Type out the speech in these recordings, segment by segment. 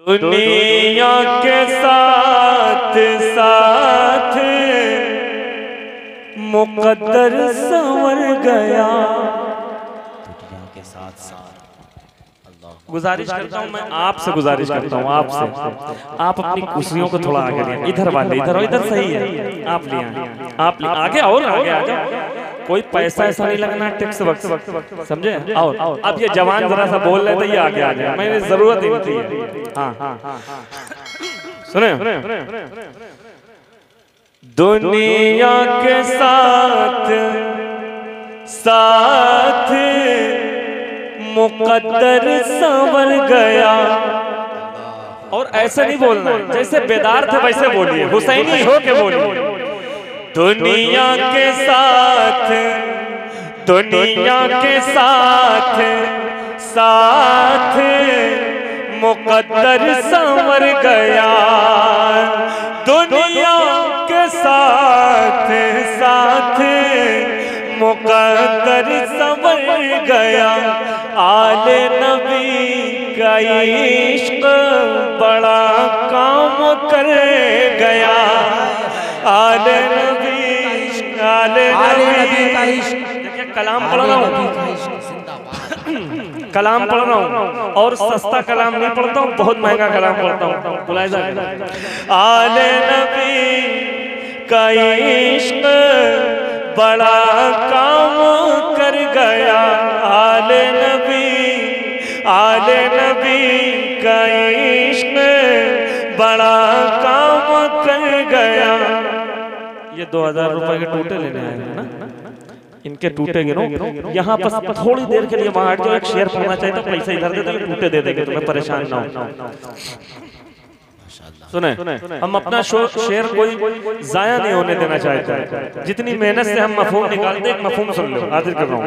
दुनिया के साथ साथ मुकद्दर संवर गया। दुनिया के साथ साथ गुजारिश करता हूँ मैं आपसे, गुजारिश करता हूँ आपसे, आप अपनी कुर्सियों को थोड़ा आगे ले, इधर वाले इधर, इधर सही है, आप ले आए, आप आगे और आगे आ जाओ, कोई पैसा ऐसा नहीं लगना, टैक्स वक्त समझे। और अब ये जवान जरा सा बोल रहे थे, ये आगे आ गया, मैंने जरूरत ही होती है। हाँ सुने, दुनिया के साथ साथ मुकद्दर संवर गया। और ऐसे नहीं बोलना, जैसे बेदार थे वैसे बोलिए, हुसैनी हो के बोलिए। दुनिया के साथ, दुनिया के साथ साथ मुकद्दर संवर गया। दुनिया के साथ साथ मुकद्दर संवर गया। आले नबी का इश्क बड़ा काम कर गया। आले नबी, आले नबी का इश्क, देखिए कलाम पढ़ रहा हूँ, कलाम पढ़ रहा हूँ, और सस्ता कलाम नहीं पढ़ता हूँ, बहुत महंगा कलाम पढ़ता हूँ, मुलायजा। आले नबी का इश्क बड़ा काम कर गया। आले नबी, आले नबी का इश्क बड़ा काम कर गया। ये 2000 रुपए के टूटे लेने आए हैं ना, इनके टूटे गिरो। यहाँ बस थोड़ी देर के लिए वहां जो एक शेयर पढ़ना चाहिए था, पैसे इधर दे देंगे, टूटे दे देंगे, तुम्हें परेशान ना हो। सुने, हम अपना शेयर कोई जाया नहीं होने देना चाहते, जितनी मेहनत से हम मफहूम निकालते हैं, मफहूम सुन लो, हाजिर कर रहा हूँ।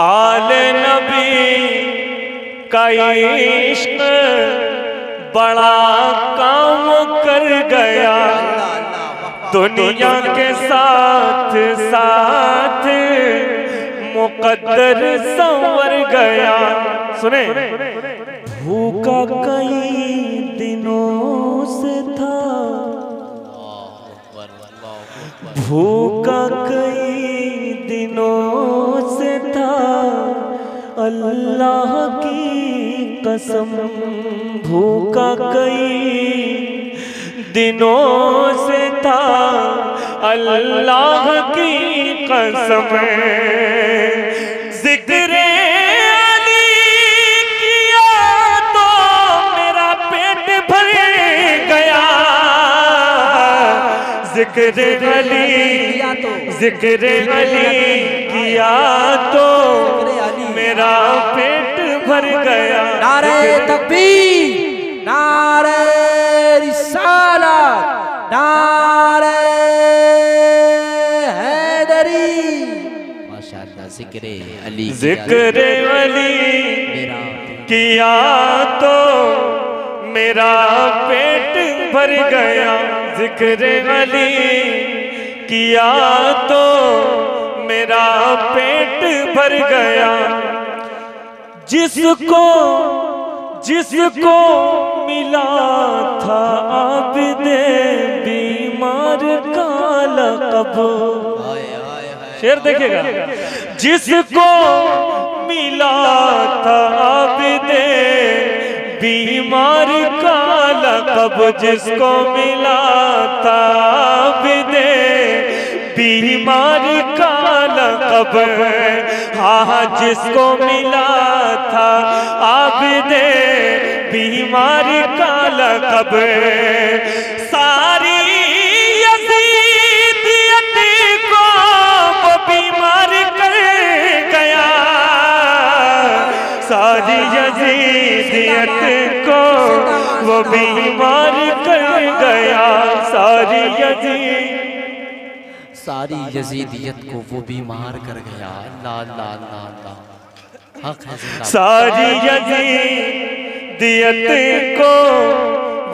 आले नबी का इश्क बड़ा काम कर गया। दुनिया के साथ साथ मुकद्दर संवर गया। सुने, भूखा कई दिनों से था, भूखा कई दिनों से था, अल्लाह की कसम भूखा कई दिनों से था, अल्लाह की कसम। जिक्र अली किया तो मेरा पेट भर गया। जिक्र अली, जिक्र अली किया तो मेरा पेट भर गया। नारे तकबीर, नारे रिसालत, नारे हैदरी। माशाअल्लाह, जिक्र अली, जिक्र अली किया तो मेरा पेट भर गया। जिक्र अली किया तो मेरा पेट भर गया। जिसको जिसको मिला था आबिदे बीमार का लक़ब, शेर देखिएगा। जिसको मिला था आबिदे बीमार का लक़ब, जिसको मिला था आबिदे बीमार का लक़ब। हाँ, जिसको मिला था आबिदे बीमार का लक़ब। सारी यज़ीदियत को वो बीमार कर गया। सारी यज़ीदियत को वो बीमार कर गया। सारी यज़ीद, सारी यज़ीदियत को वो बीमार कर गया। अल्लाह अल्लाह अल्लाह अल्लाह, सारी यज़ीदियत को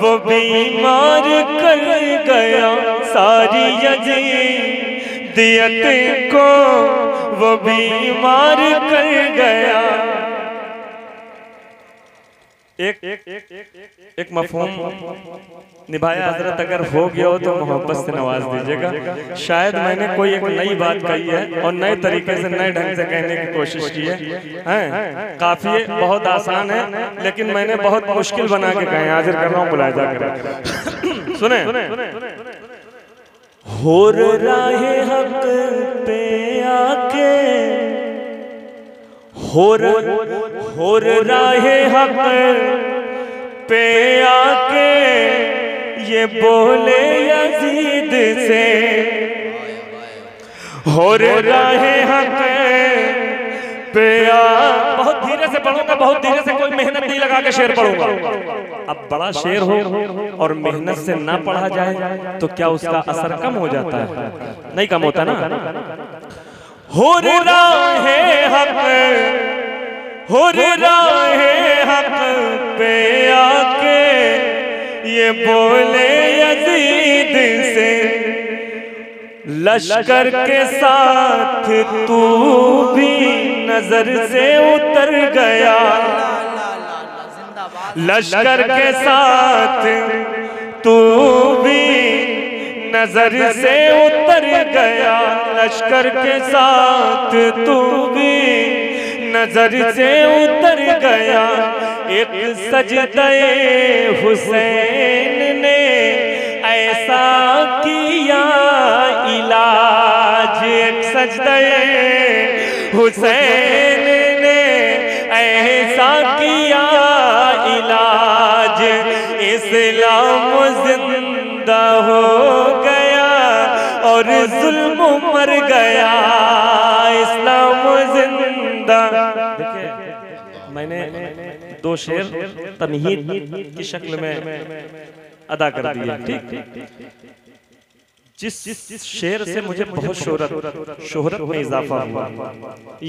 वो बीमार कर गया। सारी यज़ीदियत को वो बीमार कर गया। एक एक एक एक एक मफहूम निभाया हजरत, अगर हो गया हो तो मोहब्बत से नवाज दीजिएगा। शायद मैंने कोई एक नई बात कही है और नए तरीके से नए ढंग से कहने की कोशिश की है। काफिये बहुत आसान है लेकिन मैंने बहुत मुश्किल बना के कहे। हाजिर कर रहा हूँ, बुलाया जा कर सुने। होर राहे हक पे आके, होर राहे हक पे आके ये बोले यजीद से। होर राहे हक पे आके, बहुत धीरे से पढ़ूंगा, बहुत धीरे से, कोई मेहनत नहीं लगा के शेर पढ़ूंगा। अब बड़ा शेर हो और मेहनत से ना पढ़ा जाए तो क्या उसका असर कम हो जाता है? नहीं कम होता ना। होर राहे हक, होर राहे हक पे आके ये बोले यजीद से। लश्कर के साथ तू भी नजर से उतर गया, लश्कर के साथ तू भी नजर से उतर गया, लश्कर के साथ तू भी नजर से उतर गया। एक सजदे हुसैन ने ऐसा किया इलाज, एक सजदे हुसैन ने ऐसा किया इलाज। इस्लाम जिंदा हो गया और जुल्म मर गया, इस्लाम जिंदा। मैंने दो शेर तन्हीद की शक्ल में अदा कर दिया। ठीक, जिस शेर से मुझे बहुत शोहरत में इजाफा हुआ,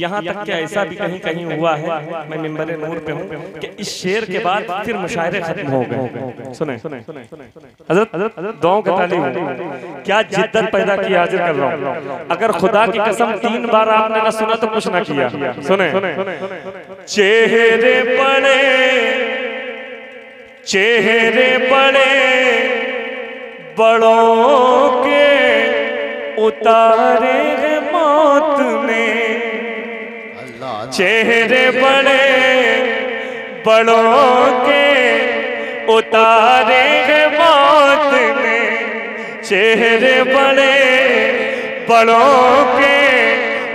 यहाँ तक कि ऐसा भी कहीं कहीं हुआ है, मैं मिंबरे नूर पे हूँ कि इस शेर के बाद फिर मुशायरे खत्म हो गए। सुने हजरत, गाँव के तालिब क्या जिद्दत पैदा की। हाजिर कर रहा हूँ, अगर खुदा की कसम 3 बार आपने ना सुना तो कुछ ना किया। सुने, चेहरे बड़े बड़ों के उतारे हैं मौत ने, चेहरे बड़े बड़ों के उतारे हैं मौत ने, चेहरे बड़े बड़ों के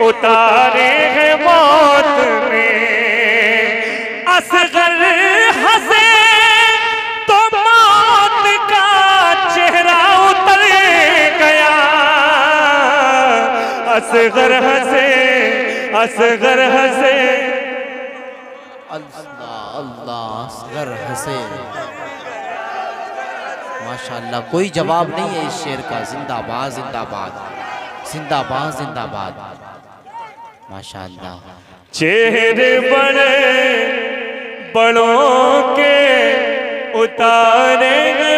उतारे हैं मौत ने। असगर हंसे असगर हंसे, असगर हंसे, अल्लाह अल्लाह, असगर हंसे। माशाल्लाह, कोई जवाब नहीं है इस शेर का। जिंदाबाद जिंदाबाद जिंदाबाद जिंदाबाद, माशाल्लाह। चेहरे बड़े बड़ों के उतारे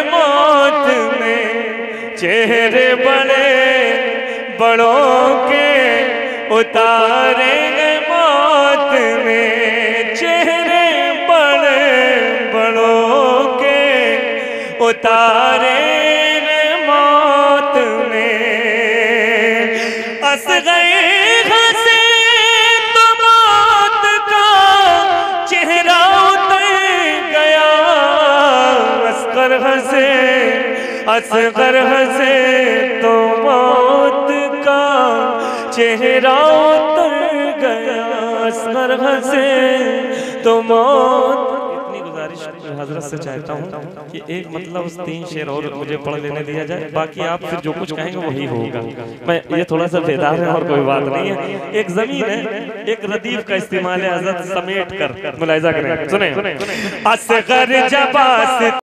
मौत में, चेहरे बड़े बड़ों के उतारे मौत में, चेहरे बड़े बड़ों के उतारे मौत में। असगर हंसे तो मौत का चेहरा उतर गया, असगर हंसे, असगर हंसे तो मौत का चेहरा उतर गया, असगर हंसे तो मौत। इतनी गुजारिश हजरत से चाहता हूँ कि एक मतलब उस 3 शेर और मुझे पढ़ लेने दिया जाए, बाकी आप फिर जो कुछ कहेंगे वही होगा। मैं ये थोड़ा सा बेदार है और कोई बात नहीं है। एक जमीन है, एक रदीफ का इस्तेमाल है, हजरत समेट कर मुलायजा करें। सुने, असगर जबास।